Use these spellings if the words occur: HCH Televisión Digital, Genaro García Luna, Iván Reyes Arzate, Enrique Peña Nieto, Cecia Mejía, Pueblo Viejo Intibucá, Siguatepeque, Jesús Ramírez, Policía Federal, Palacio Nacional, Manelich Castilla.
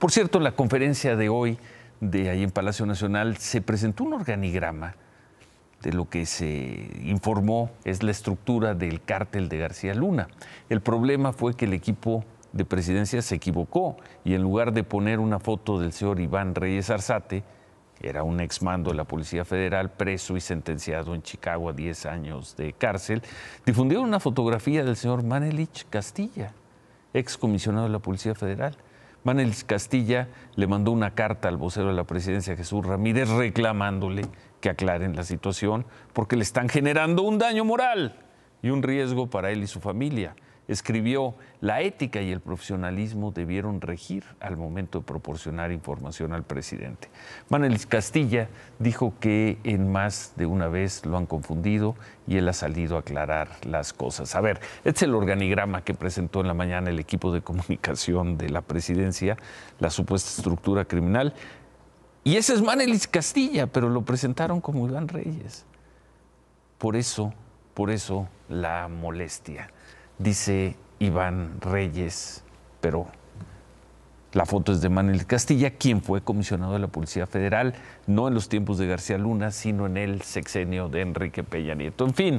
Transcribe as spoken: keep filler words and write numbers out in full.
Por cierto, en la conferencia de hoy, de ahí en Palacio Nacional, se presentó un organigrama de lo que se informó es la estructura del cártel de García Luna. El problema fue que el equipo de presidencia se equivocó y en lugar de poner una foto del señor Iván Reyes Arzate, era un exmando de la Policía Federal, preso y sentenciado en Chicago a diez años de cárcel, difundieron una fotografía del señor Manelich Castilla, excomisionado de la Policía Federal. Manelich Castilla le mandó una carta al vocero de la presidencia, Jesús Ramírez, reclamándole que aclaren la situación porque le están generando un daño moral y un riesgo para él y su familia. Escribió, la ética y el profesionalismo debieron regir al momento de proporcionar información al presidente. Manelich Castilla dijo que en más de una vez lo han confundido y él ha salido a aclarar las cosas. A ver, este es el organigrama que presentó en la mañana el equipo de comunicación de la presidencia, la supuesta estructura criminal. Y ese es Manelich Castilla, pero lo presentaron como Iván Reyes. Por eso, por eso la molestia. Dice Iván Reyes, pero la foto es de Manelich Castilla, quien fue comisionado de la Policía Federal, no en los tiempos de García Luna, sino en el sexenio de Enrique Peña Nieto. En fin.